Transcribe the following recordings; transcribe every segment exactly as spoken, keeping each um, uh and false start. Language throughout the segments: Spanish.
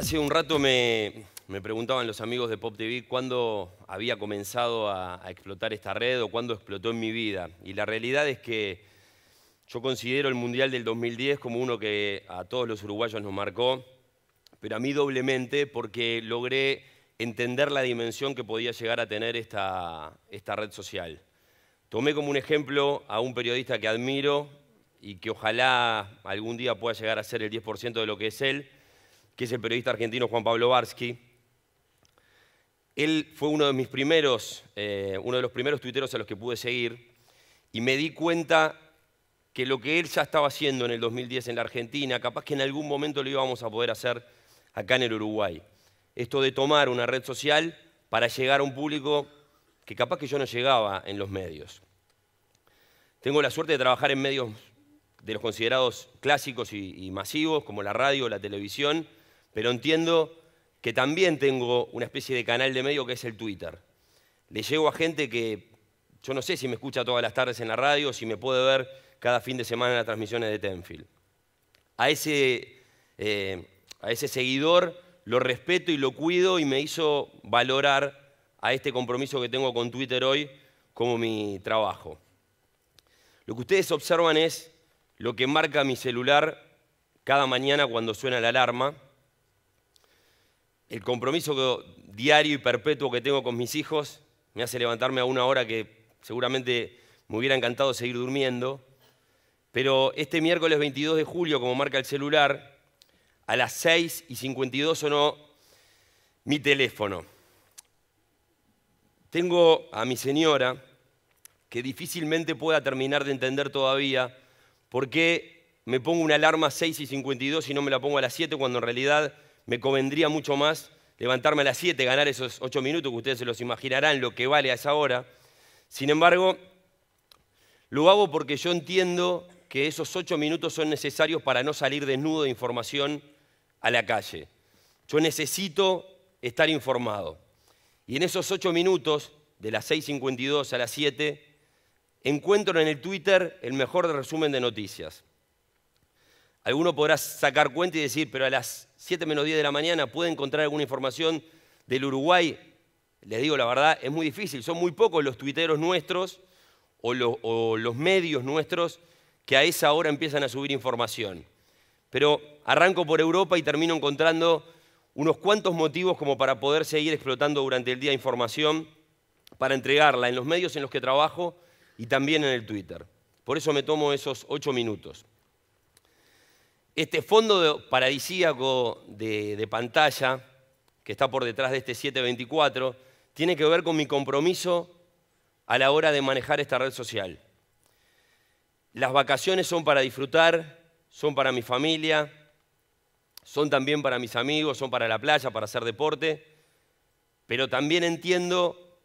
Hace un rato me, me preguntaban los amigos de Pop T V cuándo había comenzado a, a explotar esta red o cuándo explotó en mi vida. Y la realidad es que yo considero el Mundial del dos mil diez como uno que a todos los uruguayos nos marcó, pero a mí doblemente porque logré entender la dimensión que podía llegar a tener esta, esta red social. Tomé como un ejemplo a un periodista que admiro y que ojalá algún día pueda llegar a ser el diez por ciento de lo que es él, que es el periodista argentino Juan Pablo Varsky. Él fue uno de mis primeros, eh, uno de los primeros tuiteros a los que pude seguir y me di cuenta que lo que él ya estaba haciendo en el dos mil diez en la Argentina, capaz que en algún momento lo íbamos a poder hacer acá en el Uruguay. Esto de tomar una red social para llegar a un público que capaz que yo no llegaba en los medios. Tengo la suerte de trabajar en medios de los considerados clásicos y, y masivos, como la radio, la televisión, pero entiendo que también tengo una especie de canal de medio que es el Twitter. Le llego a gente que yo no sé si me escucha todas las tardes en la radio, si me puede ver cada fin de semana en las transmisiones de Tenfield. A ese, eh, a ese seguidor lo respeto y lo cuido y me hizo valorar a este compromiso que tengo con Twitter hoy como mi trabajo. Lo que ustedes observan es lo que marca mi celular cada mañana cuando suena la alarma, el compromiso diario y perpetuo que tengo con mis hijos me hace levantarme a una hora que seguramente me hubiera encantado seguir durmiendo, pero este miércoles veintidós de julio, como marca el celular, a las seis y cincuenta y dos sonó mi teléfono. Tengo a mi señora, que difícilmente pueda terminar de entender todavía por qué me pongo una alarma a seis y cincuenta y dos y no me la pongo a las siete, cuando en realidad me convendría mucho más levantarme a las siete, ganar esos ocho minutos que ustedes se los imaginarán lo que vale a esa hora. Sin embargo, lo hago porque yo entiendo que esos ocho minutos son necesarios para no salir desnudo de información a la calle. Yo necesito estar informado. Y en esos ocho minutos, de las seis cincuenta y dos a las siete, encuentro en el Twitter el mejor resumen de noticias. Alguno podrá sacar cuenta y decir, pero a las siete menos diez de la mañana puede encontrar alguna información del Uruguay. Les digo la verdad, es muy difícil. Son muy pocos los tuiteros nuestros o, lo, o los medios nuestros que a esa hora empiezan a subir información. Pero arranco por Europa y termino encontrando unos cuantos motivos como para poder seguir explotando durante el día información para entregarla en los medios en los que trabajo y también en el Twitter. Por eso me tomo esos ocho minutos. Este fondo paradisíaco de, de pantalla que está por detrás de este siete veinticuatro tiene que ver con mi compromiso a la hora de manejar esta red social. Las vacaciones son para disfrutar, son para mi familia, son también para mis amigos, son para la playa, para hacer deporte, pero también entiendo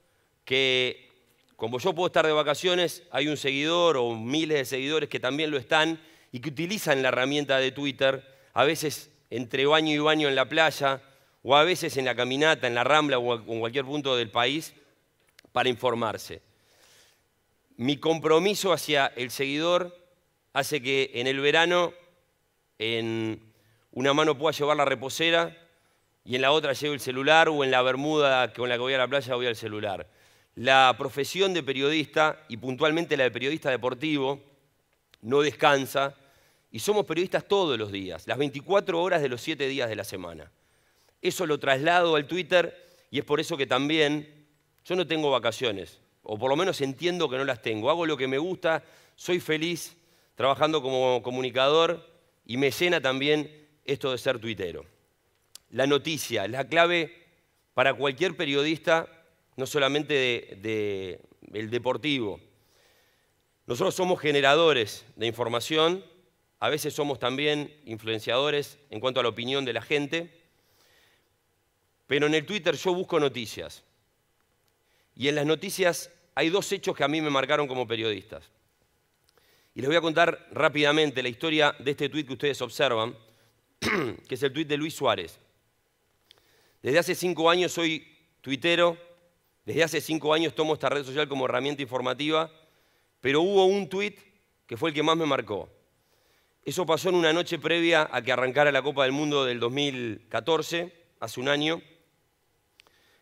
que como yo puedo estar de vacaciones, hay un seguidor o miles de seguidores que también lo están y que utilizan la herramienta de Twitter, a veces entre baño y baño en la playa, o a veces en la caminata, en la Rambla o en cualquier punto del país, para informarse. Mi compromiso hacia el seguidor hace que en el verano, en una mano pueda llevar la reposera y en la otra llevo el celular, o en la bermuda con la que voy a la playa voy al celular. La profesión de periodista, y puntualmente la de periodista deportivo, no descansa. Y somos periodistas todos los días, las veinticuatro horas de los siete días de la semana. Eso lo traslado al Twitter y es por eso que también yo no tengo vacaciones, o por lo menos entiendo que no las tengo. Hago lo que me gusta, soy feliz trabajando como comunicador y me llena también esto de ser tuitero. La noticia es la clave para cualquier periodista, no solamente de, de, el deportivo. Nosotros somos generadores de información. A veces somos también influenciadores en cuanto a la opinión de la gente, pero en el Twitter yo busco noticias. Y en las noticias hay dos hechos que a mí me marcaron como periodistas. Y les voy a contar rápidamente la historia de este tuit que ustedes observan, que es el tuit de Luis Suárez. Desde hace cinco años soy tuitero, desde hace cinco años tomo esta red social como herramienta informativa, pero hubo un tuit que fue el que más me marcó. Eso pasó en una noche previa a que arrancara la Copa del Mundo del dos mil catorce, hace un año.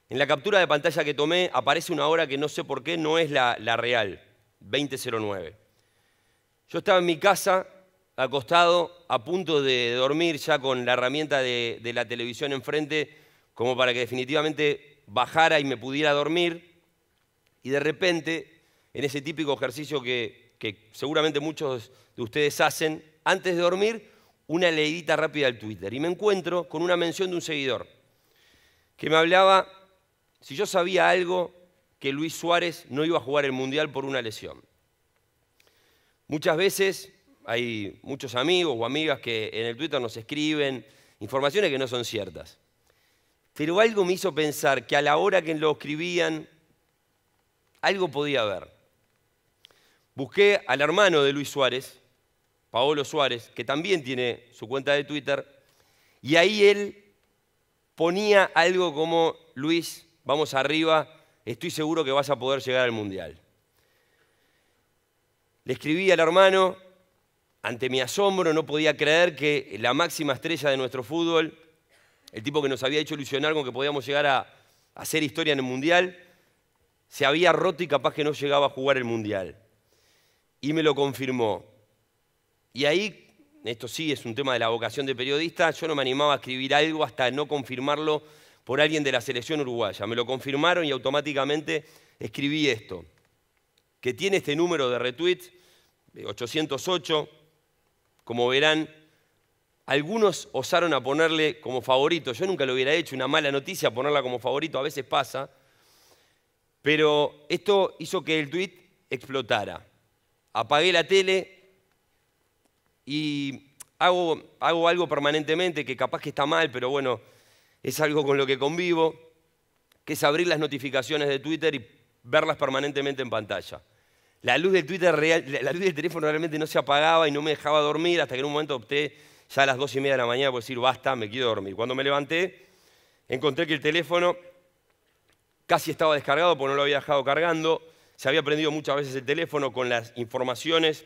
En la captura de pantalla que tomé aparece una hora que no sé por qué no es la, la real, veinte cero nueve. Yo estaba en mi casa, acostado, a punto de dormir, ya con la herramienta de, de la televisión enfrente, como para que definitivamente bajara y me pudiera dormir. Y de repente, en ese típico ejercicio que, que seguramente muchos de ustedes hacen, antes de dormir, una leidita rápida al Twitter. Y me encuentro con una mención de un seguidor que me hablaba si yo sabía algo que Luis Suárez no iba a jugar el Mundial por una lesión. Muchas veces hay muchos amigos o amigas que en el Twitter nos escriben informaciones que no son ciertas. Pero algo me hizo pensar que a la hora que lo escribían, algo podía haber. Busqué al hermano de Luis Suárez, Pablo Suárez, que también tiene su cuenta de Twitter, y ahí él ponía algo como: Luis, vamos arriba, estoy seguro que vas a poder llegar al Mundial. Le escribí al hermano, ante mi asombro, no podía creer que la máxima estrella de nuestro fútbol, el tipo que nos había hecho ilusionar con que podíamos llegar a hacer historia en el Mundial, se había roto y capaz que no llegaba a jugar el Mundial. Y me lo confirmó. Y ahí, esto sí es un tema de la vocación de periodista, yo no me animaba a escribir algo hasta no confirmarlo por alguien de la selección uruguaya. Me lo confirmaron y automáticamente escribí esto, que tiene este número de retweets, ochocientos ocho, como verán, algunos osaron a ponerle como favorito. Yo nunca lo hubiera hecho, una mala noticia ponerla como favorito, a veces pasa, pero esto hizo que el tweet explotara. Apagué la tele. Y hago, hago algo permanentemente que capaz que está mal, pero bueno, es algo con lo que convivo, que es abrir las notificaciones de Twitter y verlas permanentemente en pantalla. La luz del Twitter real, la luz del teléfono realmente no se apagaba y no me dejaba dormir, hasta que en un momento opté ya a las dos y media de la mañana por decir basta, me quiero dormir. Cuando me levanté, encontré que el teléfono casi estaba descargado porque no lo había dejado cargando. Se había prendido muchas veces el teléfono con las informaciones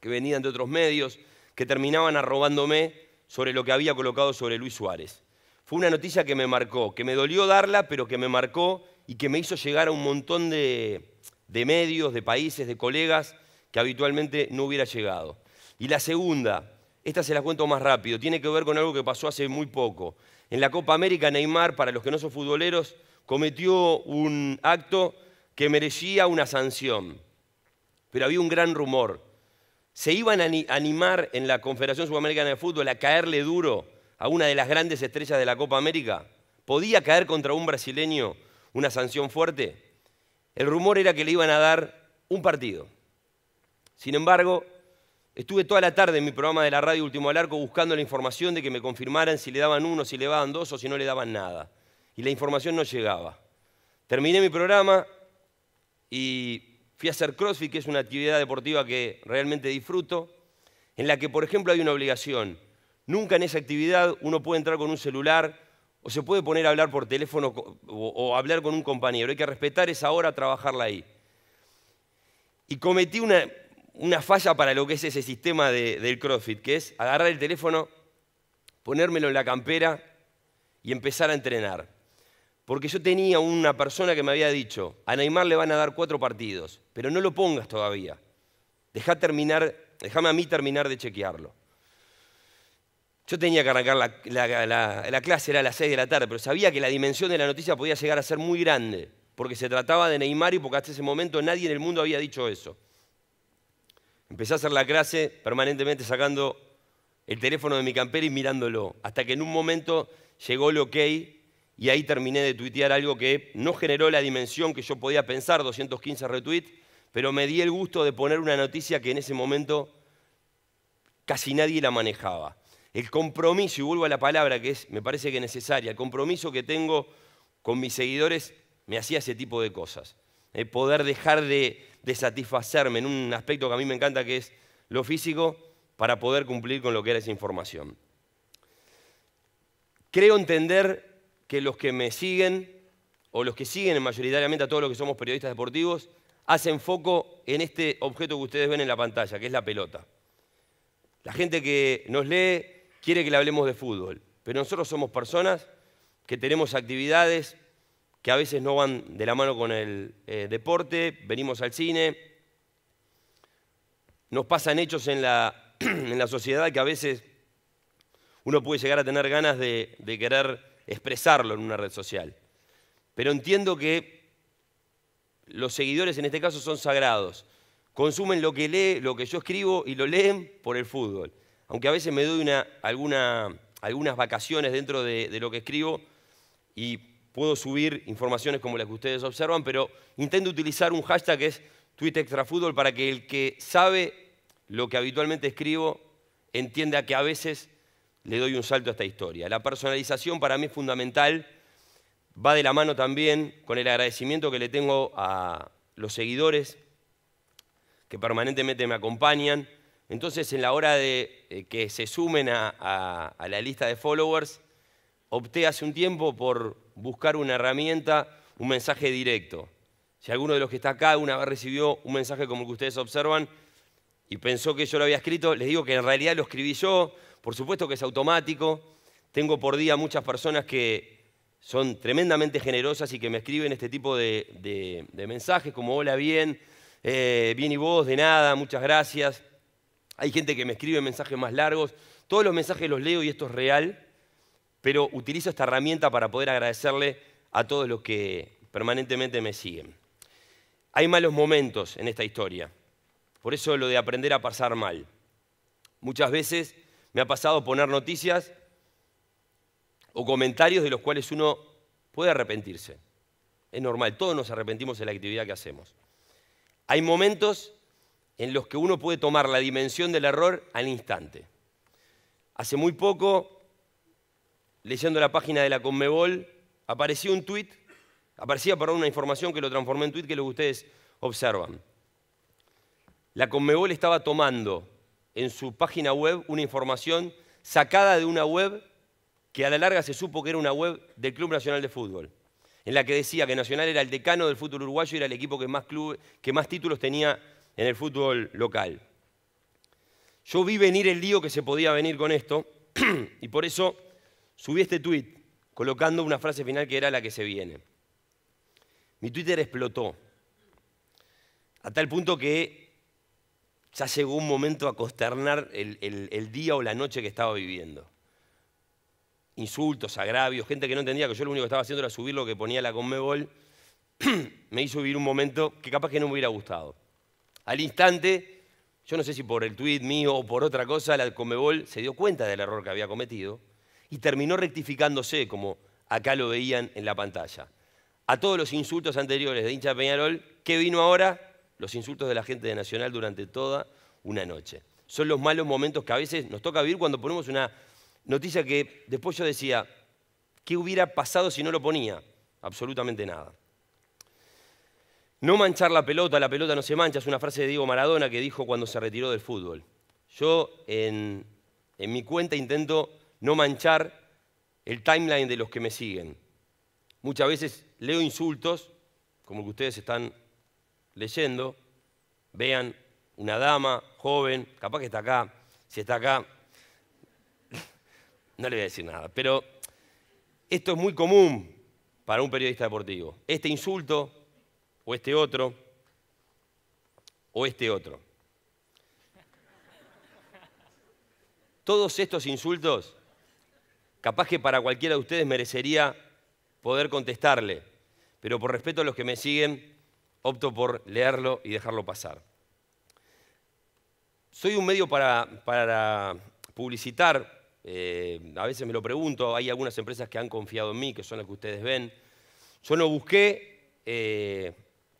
que venían de otros medios, que terminaban arrobándome sobre lo que había colocado sobre Luis Suárez. Fue una noticia que me marcó, que me dolió darla, pero que me marcó y que me hizo llegar a un montón de, de medios, de países, de colegas que habitualmente no hubiera llegado. Y la segunda, esta se la cuento más rápido, tiene que ver con algo que pasó hace muy poco. En la Copa América, Neymar, para los que no son futboleros, cometió un acto que merecía una sanción. Pero había un gran rumor. Se iban a animar en la Confederación Sudamericana de Fútbol a caerle duro a una de las grandes estrellas de la Copa América. ¿Podía caer contra un brasileño una sanción fuerte? El rumor era que le iban a dar un partido. Sin embargo, estuve toda la tarde en mi programa de la radio Último al Arco buscando la información de que me confirmaran si le daban uno, si le daban dos o si no le daban nada. Y la información no llegaba. Terminé mi programa y fui a hacer CrossFit, que es una actividad deportiva que realmente disfruto, en la que, por ejemplo, hay una obligación. Nunca en esa actividad uno puede entrar con un celular o se puede poner a hablar por teléfono o, o hablar con un compañero. Hay que respetar esa hora, trabajarla ahí. Y cometí una, una falla para lo que es ese sistema de, del CrossFit, que es agarrar el teléfono, ponérmelo en la campera y empezar a entrenar. Porque yo tenía una persona que me había dicho, a Neymar le van a dar cuatro partidos, pero no lo pongas todavía. Dejá terminar, déjame a mí terminar de chequearlo. Yo tenía que arrancar la, la, la, la clase, era a las seis de la tarde, pero sabía que la dimensión de la noticia podía llegar a ser muy grande, porque se trataba de Neymar y porque hasta ese momento nadie en el mundo había dicho eso. Empecé a hacer la clase permanentemente sacando el teléfono de mi campera y mirándolo, hasta que en un momento llegó el ok. Y ahí terminé de tuitear algo que no generó la dimensión que yo podía pensar, doscientos quince retweets, pero me di el gusto de poner una noticia que en ese momento casi nadie la manejaba. El compromiso, y vuelvo a la palabra que es, me parece que necesaria, el compromiso que tengo con mis seguidores me hacía ese tipo de cosas. El poder dejar de, de satisfacerme en un aspecto que a mí me encanta, que es lo físico, para poder cumplir con lo que era esa información. Creo entender que los que me siguen, o los que siguen mayoritariamente a todos los que somos periodistas deportivos, hacen foco en este objeto que ustedes ven en la pantalla, que es la pelota. La gente que nos lee quiere que le hablemos de fútbol, pero nosotros somos personas que tenemos actividades que a veces no van de la mano con el eh, deporte, venimos al cine, nos pasan hechos en la, en la sociedad que a veces uno puede llegar a tener ganas de, de querer expresarlo en una red social. Pero entiendo que los seguidores en este caso son sagrados, consumen lo que lee, lo que yo escribo y lo leen por el fútbol. Aunque a veces me doy una, alguna, algunas vacaciones dentro de, de lo que escribo y puedo subir informaciones como las que ustedes observan, pero intento utilizar un hashtag que es TweetExtraFútbol para que el que sabe lo que habitualmente escribo entienda que a veces le doy un salto a esta historia. La personalización para mí es fundamental, va de la mano también con el agradecimiento que le tengo a los seguidores que permanentemente me acompañan. Entonces, en la hora de eh, que se sumen a, a, a la lista de followers, opté hace un tiempo por buscar una herramienta, un mensaje directo. Si alguno de los que está acá una vez recibió un mensaje como el que ustedes observan y pensó que yo lo había escrito, les digo que en realidad lo escribí yo, por supuesto que es automático. Tengo por día muchas personas que son tremendamente generosas y que me escriben este tipo de, de, de mensajes como hola, bien, eh, bien y vos, de nada, muchas gracias. Hay gente que me escribe mensajes más largos. Todos los mensajes los leo y esto es real, pero utilizo esta herramienta para poder agradecerle a todos los que permanentemente me siguen. Hay malos momentos en esta historia. Por eso lo de aprender a pasar mal. Muchas veces me ha pasado poner noticias o comentarios de los cuales uno puede arrepentirse. Es normal, todos nos arrepentimos de la actividad que hacemos. Hay momentos en los que uno puede tomar la dimensión del error al instante. Hace muy poco, leyendo la página de la Conmebol, aparecía un tuit, aparecía perdón, una información que lo transformé en tuit, que es lo que ustedes observan. La Conmebol estaba tomando en su página web una información sacada de una web que a la larga se supo que era una web del Club Nacional de Fútbol, en la que decía que Nacional era el decano del fútbol uruguayo y era el equipo que más, club, que más títulos tenía en el fútbol local. Yo vi venir el lío que se podía venir con esto y por eso subí este tuit colocando una frase final que era la que se viene. Mi Twitter explotó a tal punto que ya llegó un momento a consternar el, el, el día o la noche que estaba viviendo. Insultos, agravios, gente que no entendía que yo lo único que estaba haciendo era subir lo que ponía la Conmebol. Me hizo vivir un momento que capaz que no me hubiera gustado. Al instante, yo no sé si por el tuit mío o por otra cosa, la Conmebol se dio cuenta del error que había cometido y terminó rectificándose, como acá lo veían en la pantalla. A todos los insultos anteriores de hincha de Peñarol, ¿qué vino ahora? Los insultos de la gente de Nacional durante toda una noche. Son los malos momentos que a veces nos toca vivir cuando ponemos una noticia que después yo decía, ¿qué hubiera pasado si no lo ponía? Absolutamente nada. No manchar la pelota, la pelota no se mancha, es una frase de Diego Maradona que dijo cuando se retiró del fútbol. Yo en, en mi cuenta intento no manchar el timeline de los que me siguen. Muchas veces leo insultos, como el que ustedes están leyendo, vean una dama joven, capaz que está acá, si está acá, no le voy a decir nada, pero esto es muy común para un periodista deportivo. Este insulto, o este otro, o este otro. Todos estos insultos, capaz que para cualquiera de ustedes merecería poder contestarle, pero por respeto a los que me siguen, opto por leerlo y dejarlo pasar. Soy un medio para, para publicitar, eh, a veces me lo pregunto, hay algunas empresas que han confiado en mí, que son las que ustedes ven. Yo no busqué Eh,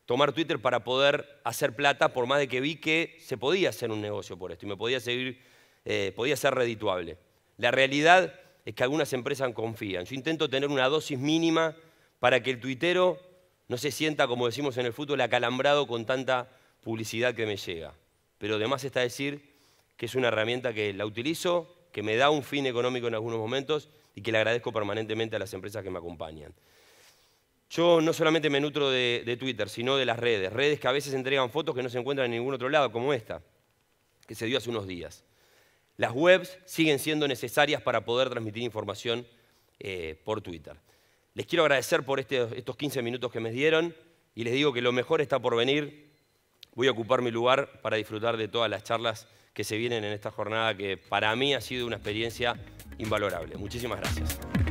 tomar Twitter para poder hacer plata, por más de que vi que se podía hacer un negocio por esto y me podía, seguir, eh, podía ser redituable. La realidad es que algunas empresas confían. Yo intento tener una dosis mínima para que el tuitero no se sienta, como decimos en el fútbol, acalambrado con tanta publicidad que me llega. Pero además está decir que es una herramienta que la utilizo, que me da un fin económico en algunos momentos y que le agradezco permanentemente a las empresas que me acompañan. Yo no solamente me nutro de, de Twitter, sino de las redes. Redes que a veces entregan fotos que no se encuentran en ningún otro lado, como esta, que se dio hace unos días. Las webs siguen siendo necesarias para poder transmitir información eh, por Twitter. Les quiero agradecer por este, estos quince minutos que me dieron y les digo que lo mejor está por venir. Voy a ocupar mi lugar para disfrutar de todas las charlas que se vienen en esta jornada que para mí ha sido una experiencia invalorable. Muchísimas gracias.